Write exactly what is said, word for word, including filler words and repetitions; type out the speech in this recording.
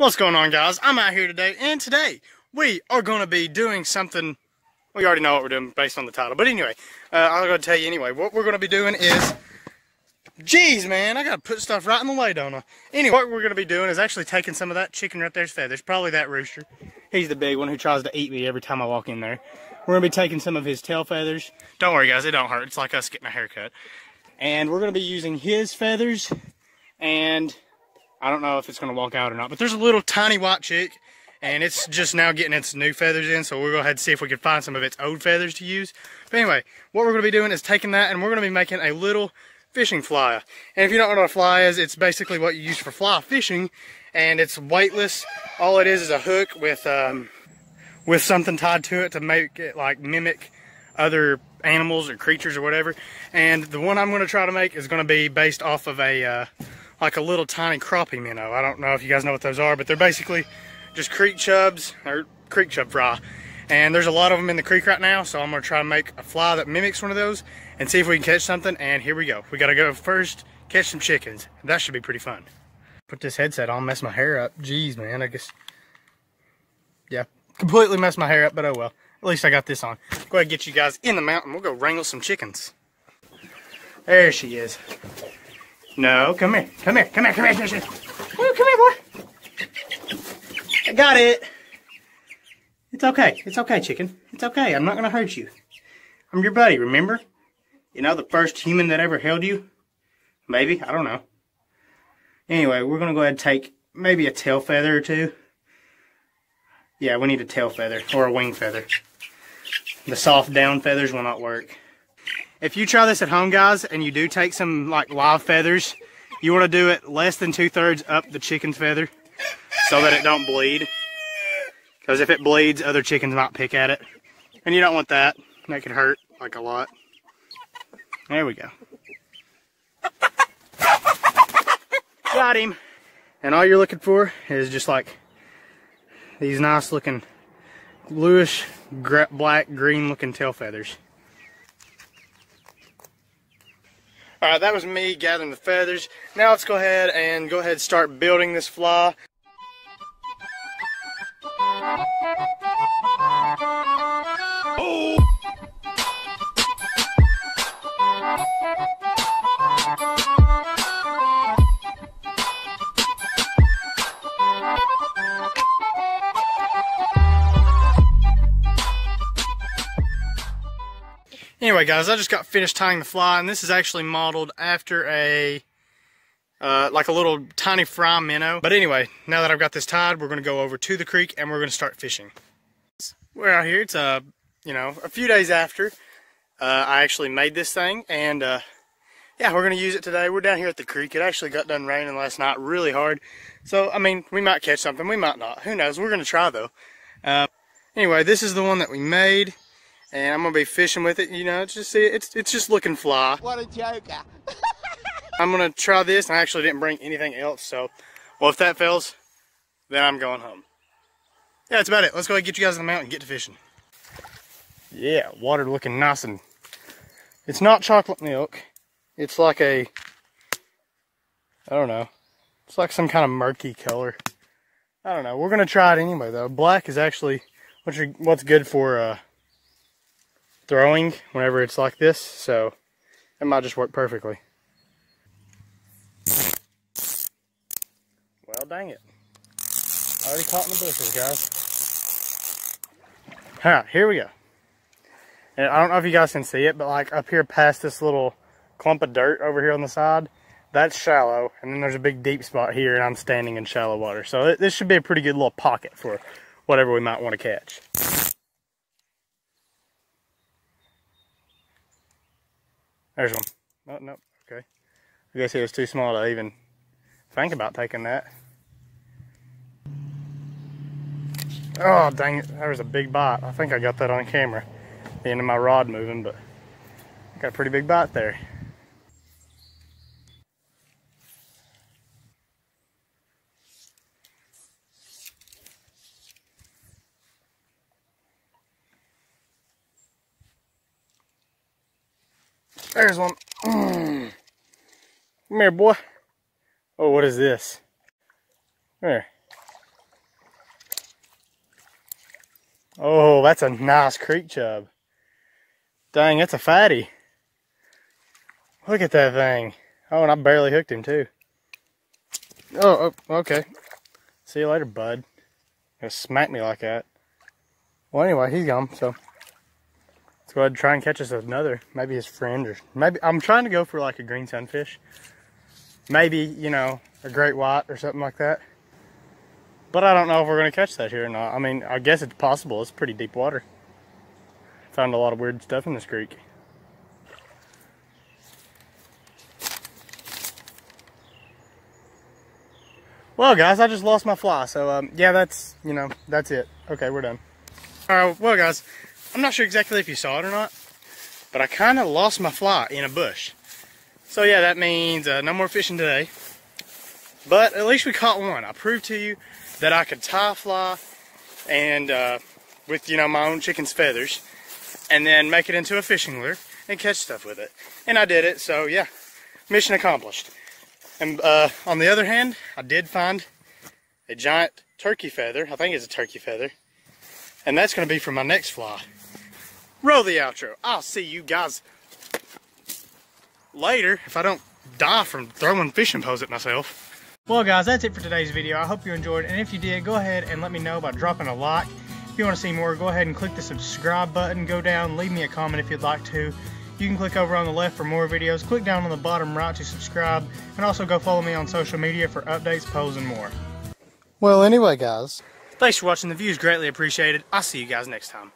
What's going on, guys? I'm out here today, and today we are going to be doing something. We already know what we're doing based on the title, but anyway, uh, I'm going to tell you anyway. What we're going to be doing is, geez, man, I got to put stuff right in the way, don't I? Anyway, what we're going to be doing is actually taking some of that chicken right there's feathers, probably that rooster. He's the big one who tries to eat me every time I walk in there. We're going to be taking some of his tail feathers. Don't worry, guys, it don't hurt. It's like us getting a haircut. And we're going to be using his feathers, and I don't know if it's going to walk out or not, but there's a little tiny white chick, and it's just now getting its new feathers in, so we'll go ahead and see if we can find some of its old feathers to use. But anyway, what we're going to be doing is taking that, and we're going to be making a little fishing fly. And if you don't know what a fly is, it's basically what you use for fly fishing, and it's weightless. All it is is a hook with, um, with something tied to it to make it, like, mimic other animals or creatures or whatever. And the one I'm going to try to make is going to be based off of a... Uh, like a little tiny crappie minnow. I don't know if you guys know what those are, but they're basically just creek chubs, or creek chub fry. And there's a lot of them in the creek right now, so I'm gonna try to make a fly that mimics one of those and see if we can catch something, and here we go. We gotta go first, catch some chickens. That should be pretty fun. Put this headset on, mess my hair up. Jeez, man, I guess, yeah. Completely messed my hair up, but oh well. At least I got this on. Go ahead and get you guys in the mountain. We'll go wrangle some chickens. There she is. No, come here, come here, come here, come here, come here, oh, come here, boy. I got it. It's okay, it's okay, chicken. It's okay, I'm not going to hurt you. I'm your buddy, remember? You know, the first human that ever held you? Maybe, I don't know. Anyway, we're going to go ahead and take maybe a tail feather or two. Yeah, we need a tail feather or a wing feather. The soft down feathers will not work. If you try this at home, guys, and you do take some, like, live feathers, you want to do it less than two-thirds up the chicken's feather so that it don't bleed. Because if it bleeds, other chickens might pick at it. And you don't want that. That could hurt, like, a lot. There we go. Got him. And all you're looking for is just, like, these nice-looking bluish, black, green-looking tail feathers. All right, that was me gathering the feathers. Now let's go ahead and go ahead and start building this fly. Oh. Anyway, guys, I just got finished tying the fly, and this is actually modeled after a, uh, like a little tiny fry minnow. But anyway, now that I've got this tied, we're going to go over to the creek, and we're going to start fishing. We're out here. It's, uh, you know, a few days after uh, I actually made this thing, and, uh, yeah, we're going to use it today. We're down here at the creek. It actually got done raining last night really hard. So, I mean, we might catch something. We might not. Who knows? We're going to try, though. Uh, anyway, this is the one that we made. And I'm gonna be fishing with it, you know. It's just it's it's just looking fly. What a joker! I'm gonna try this. And I actually didn't bring anything else, so well, if that fails, then I'm going home. Yeah, that's about it. Let's go ahead and get you guys on the mountain and get to fishing. Yeah, water looking nice, and it's not chocolate milk. It's like a I don't know. It's like some kind of murky color. I don't know. We're gonna try it anyway, though. Black is actually what's your, what's good for. Uh, throwing whenever it's like this, so it might just work perfectly. Well, dang it. Already caught in the bushes, guys. All right, here we go. And I don't know if you guys can see it, but like up here past this little clump of dirt over here on the side, that's shallow, and then there's a big deep spot here, and I'm standing in shallow water. So this should be a pretty good little pocket for whatever we might want to catch. There's one. Oh, no, okay. I guess it was too small to even think about taking that. Oh, dang it. There was a big bite. I think I got that on camera. The end of my rod moving, but I got a pretty big bite there. There's one. Mm. Come here, boy. Oh, what is this? There. Oh, that's a nice creek chub. Dang, that's a fatty. Look at that thing. Oh, and I barely hooked him too. Oh, oh, okay. See you later, bud. He'll smack me like that. Well, anyway, he's gone, so let's go ahead and try and catch us another. Maybe his friend, or maybe I'm trying to go for like a green sunfish. Maybe, you know, a great white or something like that. But I don't know if we're going to catch that here or not. I mean, I guess it's possible. It's pretty deep water. Found a lot of weird stuff in this creek. Well, guys, I just lost my fly. So, um, yeah, that's, you know, that's it. Okay, we're done. All right, well, guys, I'm not sure exactly if you saw it or not, but I kind of lost my fly in a bush. So, yeah, that means uh, no more fishing today. But at least we caught one. I proved to you that I could tie a fly and uh, with, you know, my own chicken's feathers, and then make it into a fishing lure and catch stuff with it. And I did it, so yeah, mission accomplished. And uh, on the other hand, I did find a giant turkey feather. I think it's a turkey feather. And that's going to be for my next fly. Roll the outro. I'll see you guys later if I don't die from throwing fishing poles at myself. Well, guys, that's it for today's video. I hope you enjoyed, and if you did, go ahead and let me know by dropping a like. If you want to see more, go ahead and click the subscribe button. Go down, leave me a comment if you'd like to. You can click over on the left for more videos. Click down on the bottom right to subscribe, and also go follow me on social media for updates, polls, and more. Well, anyway, guys, thanks for watching. The view is greatly appreciated. I'll see you guys next time.